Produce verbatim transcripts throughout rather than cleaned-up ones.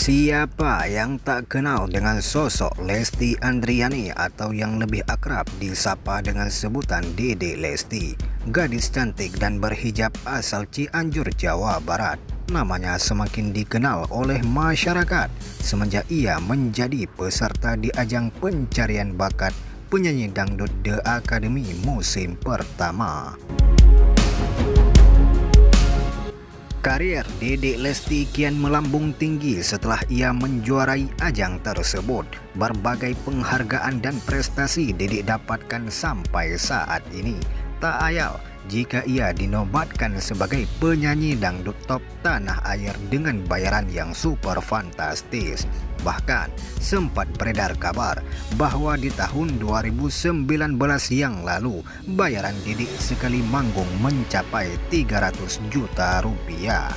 Siapa yang tak kenal dengan sosok Lesti Andriani atau yang lebih akrab disapa dengan sebutan Dede Lesti? Gadis cantik dan berhijab asal Cianjur, Jawa Barat. Namanya semakin dikenal oleh masyarakat semenjak ia menjadi peserta di ajang pencarian bakat penyanyi dangdut The Academy musim pertama. Karier Dede Lesti kian melambung tinggi setelah ia menjuarai ajang tersebut. Berbagai penghargaan dan prestasi Dede dapatkan sampai saat ini. Tak ayal jika ia dinobatkan sebagai penyanyi dangdut top tanah air dengan bayaran yang super fantastis. Bahkan sempat beredar kabar bahwa di tahun dua ribu sembilan belas yang lalu bayaran Dede sekali manggung mencapai tiga ratus juta rupiah.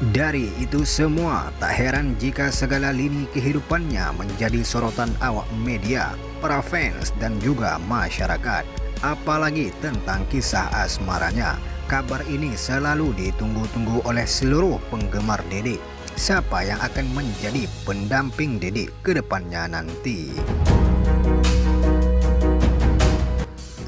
Dari itu semua, tak heran jika segala lini kehidupannya menjadi sorotan awak media, para fans dan juga masyarakat. Apalagi tentang kisah asmaranya. Kabar ini selalu ditunggu-tunggu oleh seluruh penggemar Dede. Siapa yang akan menjadi pendamping Dede ke depannya nanti?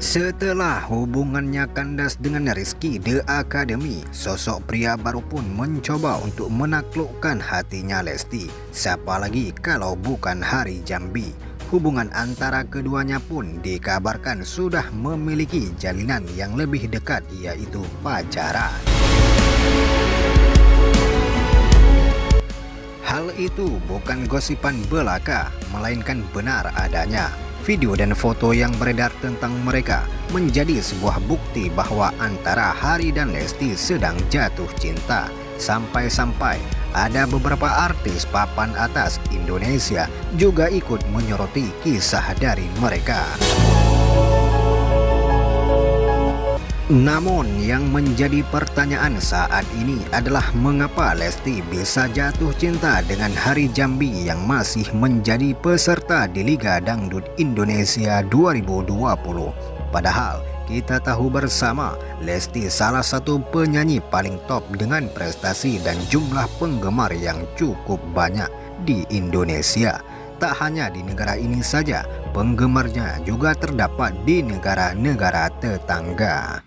Setelah hubungannya kandas dengan Rizky The Academy, sosok pria baru pun mencoba untuk menaklukkan hatinya Lesti. Siapa lagi kalau bukan Hari Jambi. Hubungan antara keduanya pun dikabarkan sudah memiliki jalinan yang lebih dekat, yaitu pacaran. Hal itu bukan gosipan belaka, melainkan benar adanya. Video dan foto yang beredar tentang mereka menjadi sebuah bukti bahwa antara Hari dan Lesti sedang jatuh cinta. Sampai-sampai ada beberapa artis papan atas Indonesia juga ikut menyoroti kisah dari mereka. Namun yang menjadi pertanyaan saat ini adalah mengapa Lesti bisa jatuh cinta dengan Hari Jambi yang masih menjadi peserta di Liga Dangdut Indonesia dua ribu dua puluh. Padahal kita tahu bersama Lesti salah satu penyanyi paling top dengan prestasi dan jumlah penggemar yang cukup banyak di Indonesia. Tak hanya di negara ini saja, penggemarnya juga terdapat di negara-negara tetangga.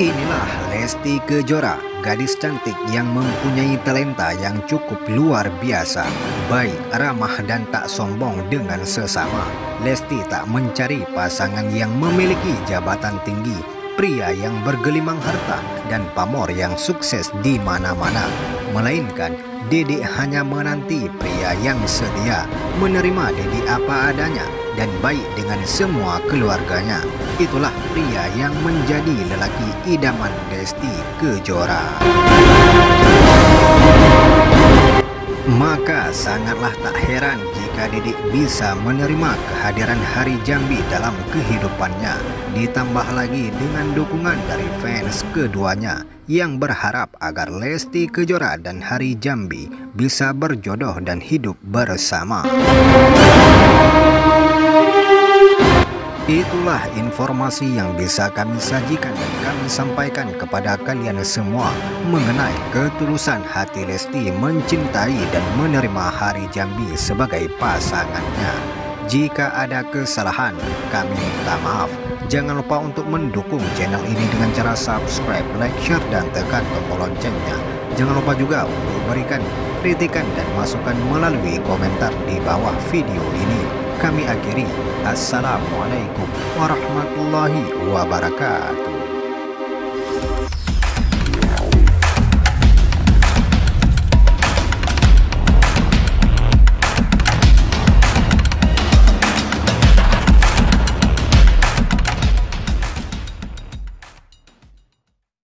Inilah Lesti Kejora, gadis cantik yang mempunyai talenta yang cukup luar biasa. Baik, ramah dan tak sombong dengan sesama. Lesti tak mencari pasangan yang memiliki jabatan tinggi, pria yang bergelimang harta dan pamor yang sukses di mana-mana. Melainkan Dede hanya menanti pria yang setia, menerima Dede apa adanya dan baik dengan semua keluarganya. Itulah pria yang menjadi lelaki idaman Lesti Kejora. Maka sangatlah tak heran jika Dede bisa menerima kehadiran Hari Jambi dalam kehidupannya. Ditambah lagi dengan dukungan dari fans keduanya yang berharap agar Lesti Kejora dan Hari Jambi bisa berjodoh dan hidup bersama. Itulah informasi yang bisa kami sajikan dan kami sampaikan kepada kalian semua mengenai ketulusan hati Lesti mencintai dan menerima Hari Jambi sebagai pasangannya. Jika ada kesalahan, kami minta maaf. Jangan lupa untuk mendukung channel ini dengan cara subscribe, like, share, dan tekan tombol loncengnya. Jangan lupa juga untuk berikan kritikan dan masukan melalui komentar di bawah video ini. Kami akhiri. Assalamualaikum warahmatullahi wabarakatuh.